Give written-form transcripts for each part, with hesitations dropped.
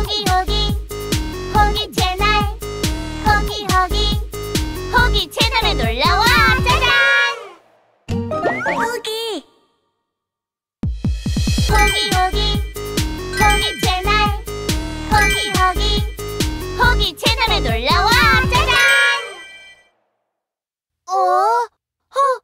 호기 호기 호기 채널 호기 호기 호기 채널에 놀러와. 짜잔! 호기 호기 호기 호기 채널 호기 호기 호기 채널에 놀러와. 짜잔! 호기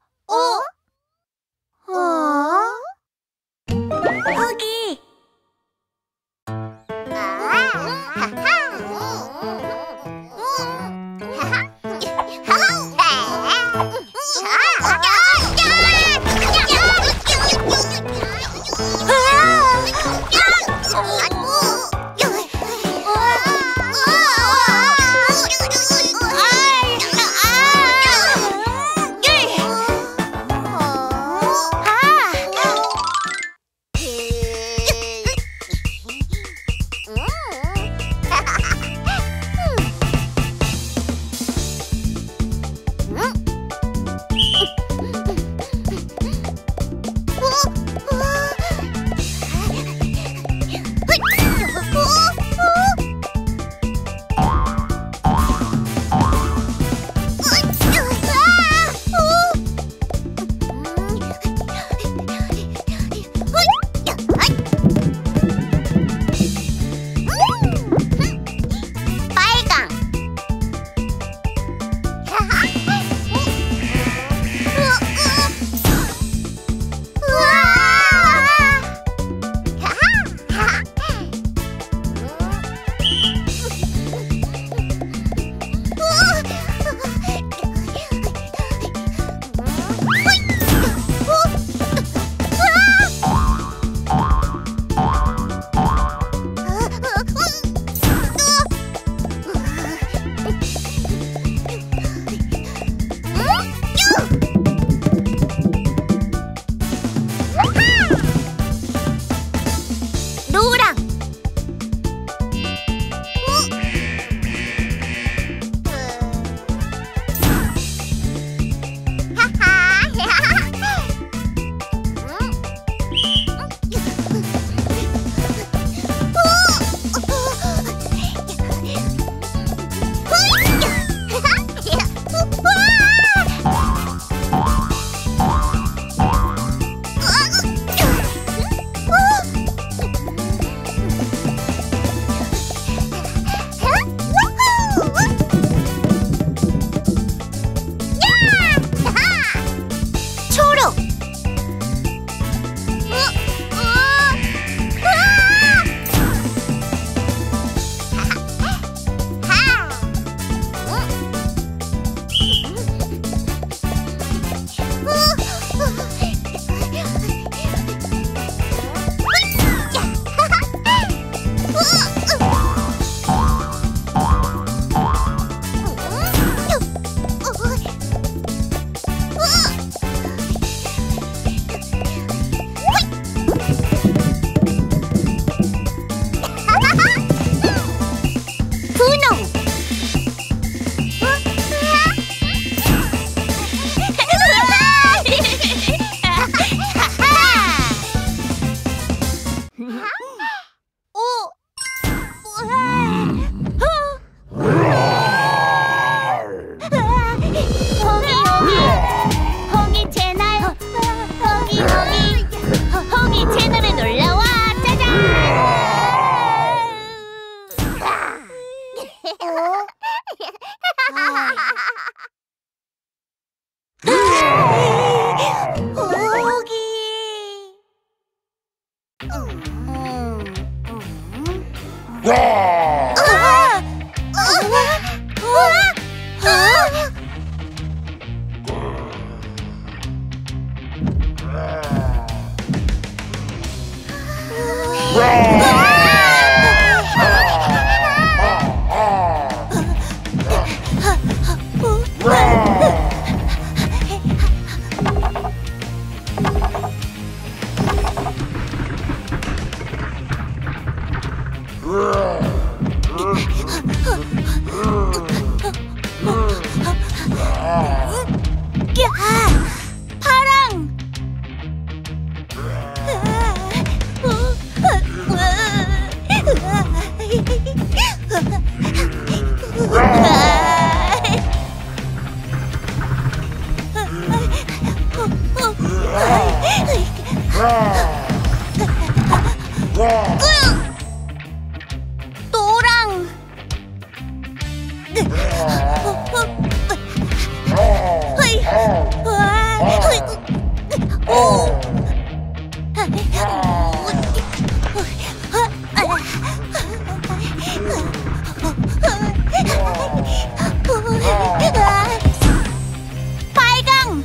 파랑 노랑 빨강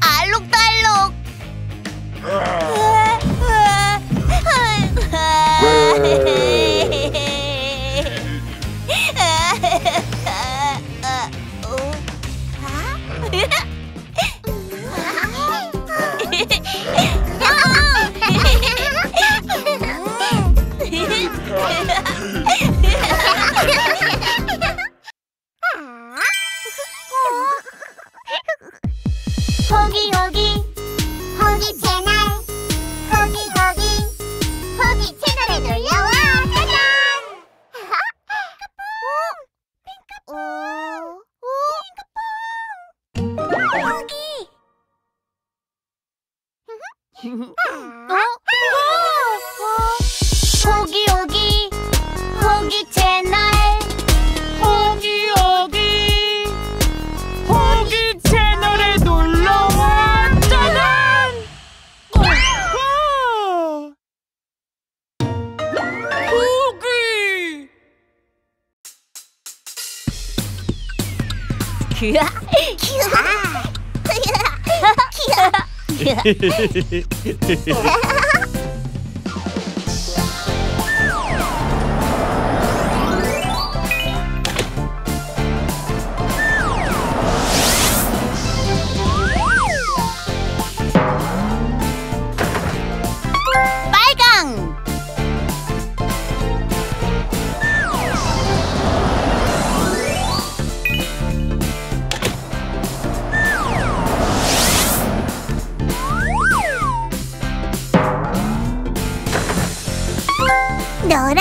알록달록 호기 호기 호기 채널 호기 호기 호기 채널에 놀러와. 짜잔. 핑크퐁 핑크퐁 호기 호기 호기 호기 채널 귀야 귀야 노랑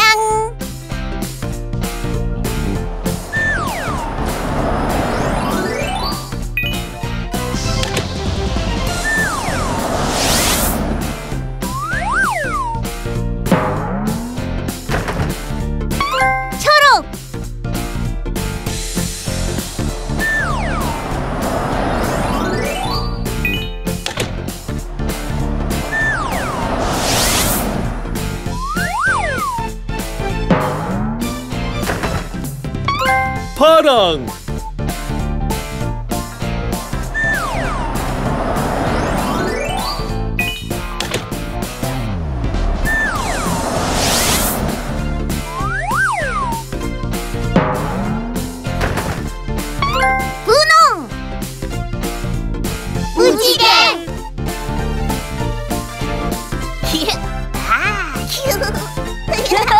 초록 파랑 분홍 무지개 호기 호기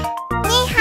니하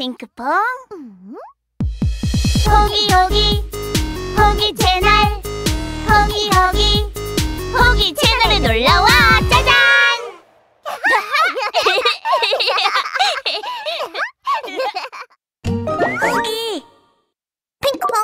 핑크퐁 호기 호기 호기 채널 호기 호기 호기 채널에 놀러와 짜잔! 호기 핑크퐁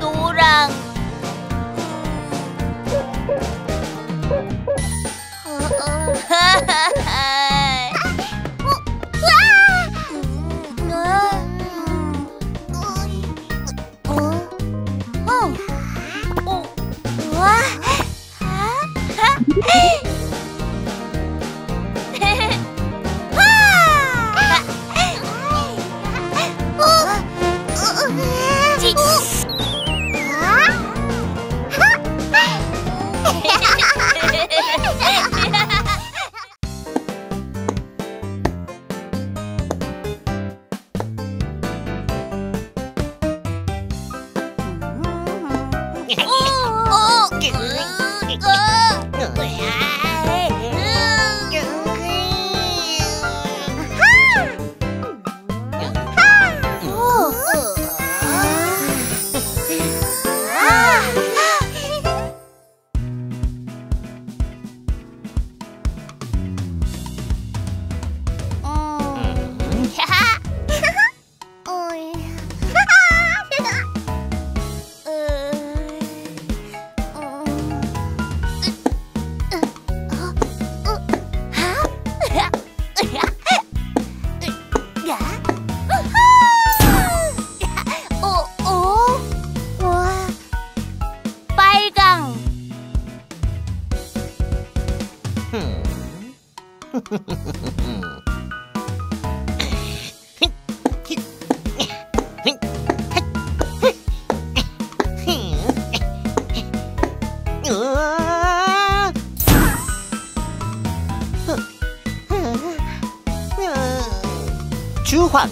노랑. 주황.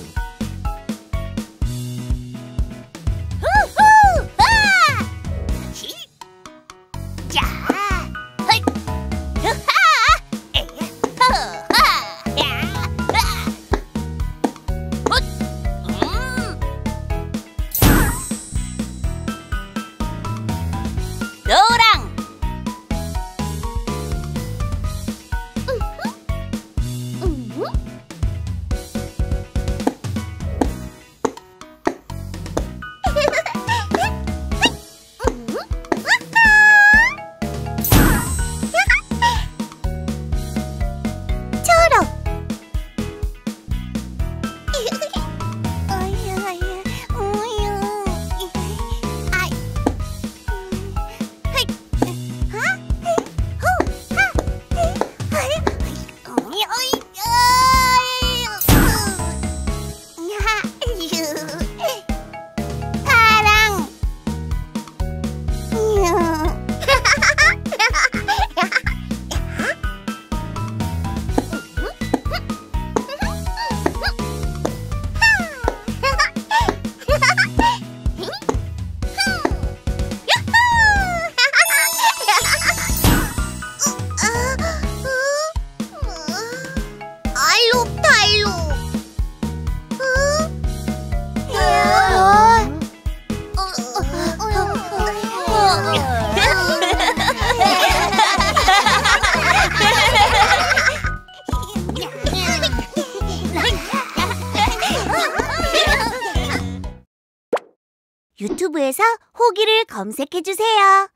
유튜브에서 호기를 검색해주세요.